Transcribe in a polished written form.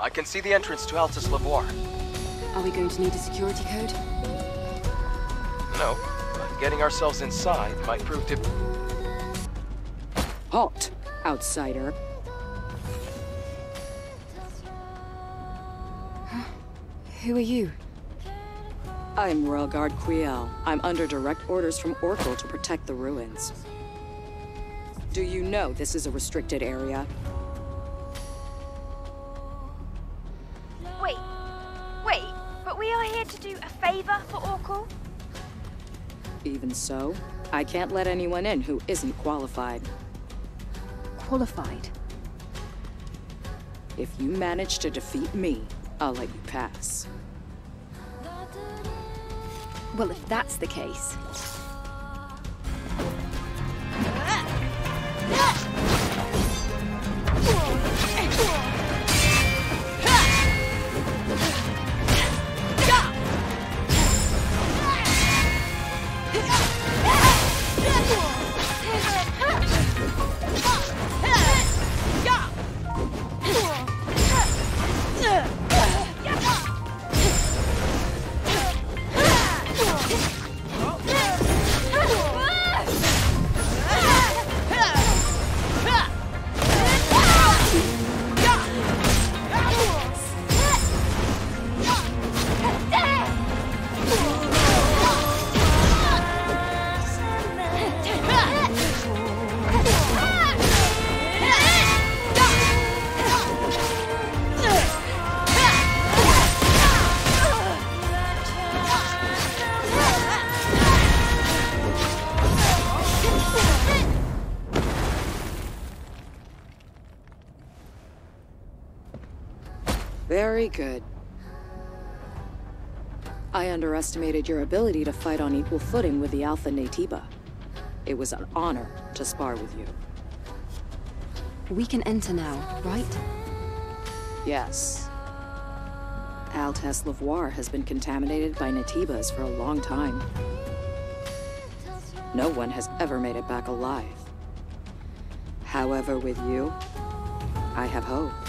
I can see the entrance to Altess Levoire. Are we going to need a security code? No, but getting ourselves inside might prove to... Halt, outsider. Who are you? I'm Royal Guard Quiel. I'm under direct orders from Orcal to protect the ruins. Do you know this is a restricted area? Wait, but we are here to do a favor for Orcal? Even so, I can't let anyone in who isn't qualified. Qualified? If you manage to defeat me, I'll let you pass. Well, if that's the case... Very good. I underestimated your ability to fight on equal footing with the Alpha Natiba. It was an honor to spar with you. We can enter now, right? Yes. Altess Levoire has been contaminated by Natibas for a long time. No one has ever made it back alive. However, with you, I have hope.